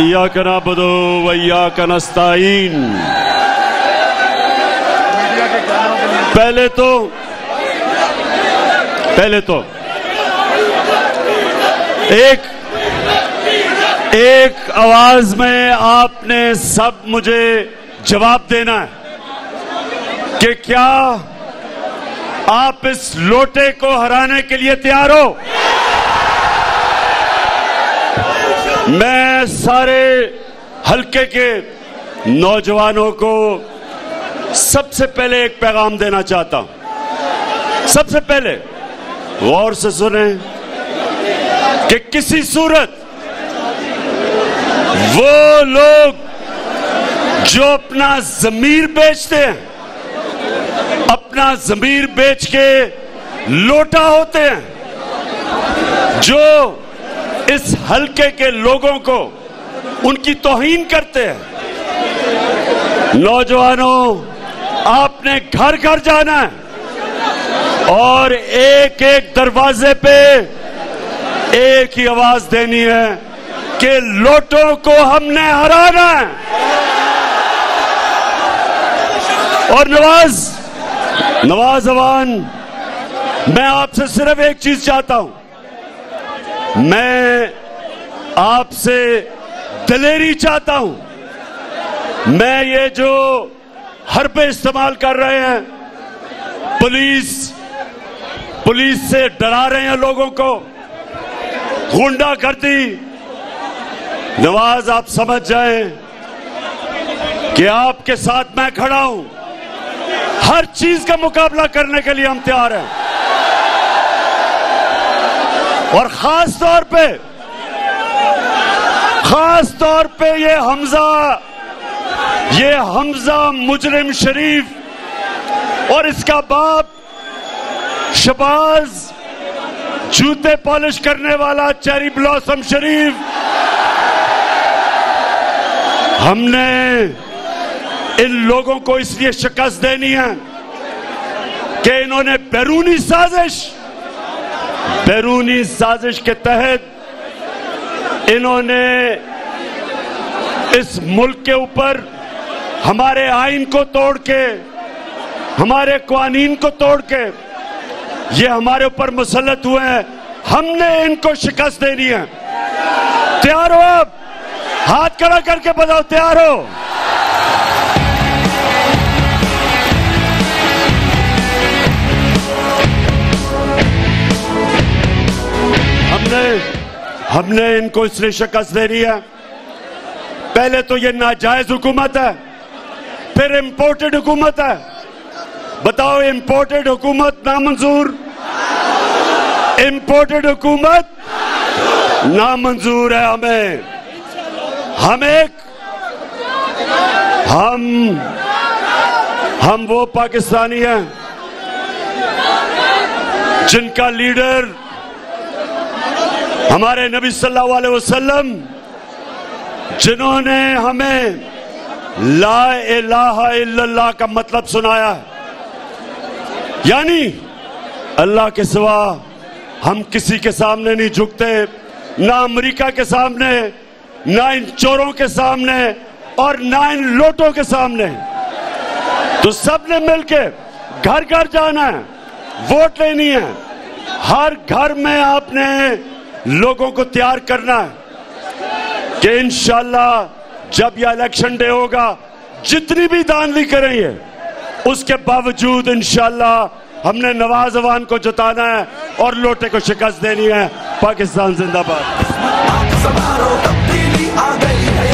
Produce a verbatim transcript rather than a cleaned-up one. इय्याक नअबुदु व इय्याक नस्ताईन। पहले तो पहले तो एक एक आवाज में आपने सब मुझे जवाब देना है कि क्या आप इस लोटे को हराने के लिए तैयार हो? मैं सारे हलके के नौजवानों को सबसे पहले एक पैगाम देना चाहता हूं। सबसे पहले गौर से सुने कि किसी सूरत वो लोग जो अपना जमीर बेचते हैं, अपना जमीर बेच के लोटा होते हैं, जो इस हलके के लोगों को उनकी तौहीन करते हैं। नौजवानों, आपने घर घर जाना है और एक एक दरवाजे पे एक ही आवाज देनी है कि लोटों को हमने हराना है। और नवाज नवाजवान मैं आपसे सिर्फ एक चीज चाहता हूं, मैं आपसे दिलेरी चाहता हूं। मैं ये जो हरबे इस्तेमाल कर रहे हैं, पुलिस पुलिस से डरा रहे हैं लोगों को, गुंडागर्दी, नवाज आप समझ जाएं कि आपके साथ मैं खड़ा हूं। हर चीज का मुकाबला करने के लिए हम तैयार हैं। और खास तौर पे खास तौर पे ये हमजा ये हमजा मुजरिम शरीफ और इसका बाप शहबाज, जूते पॉलिश करने वाला चेरी ब्लॉसम शरीफ, हमने इन लोगों को इसलिए शिकस्त देनी है कि इन्होंने बैरूनी साजिश बैरूनी साजिश के तहत इन्होंने इस मुल्क के ऊपर हमारे आइन को तोड़ के, हमारे कानून को तोड़ के ये हमारे ऊपर मुसलत हुए हैं। हमने इनको शिकस्त देनी है। तैयार हो आप? हाथ खड़ा करके बताओ, तैयार हो? हमने इनको इसलिए शिकस्त दे रही है, पहले तो ये नाजायज हुकूमत है, फिर इंपोर्टेड हुकूमत है। बताओ, इंपोर्टेड हुकूमत नामंजूर, इंपोर्टेड हुकूमत नामंजूर है हमें। हम एक हम हम वो पाकिस्तानी हैं जिनका लीडर हमारे नबी सल्लल्लाहु अलैहि वसल्लम, जिन्होंने हमें ला इलाहा इल्लल्लाह का मतलब सुनाया, यानी अल्लाह के सिवा हम किसी के सामने नहीं झुकते, ना अमेरिका के सामने, ना इन चोरों के सामने और ना इन लोटों के सामने। तो सबने मिलके घर घर जाना है, वोट लेनी है। हर घर में आपने लोगों को तैयार करना है कि इंशाल्लाह जब यह इलेक्शन डे होगा, जितनी भी दानवी करेंगे उसके बावजूद इंशाल्लाह हमने नवाजवान को जताना है और लोटे को शिकस्त देनी है। पाकिस्तान जिंदाबाद।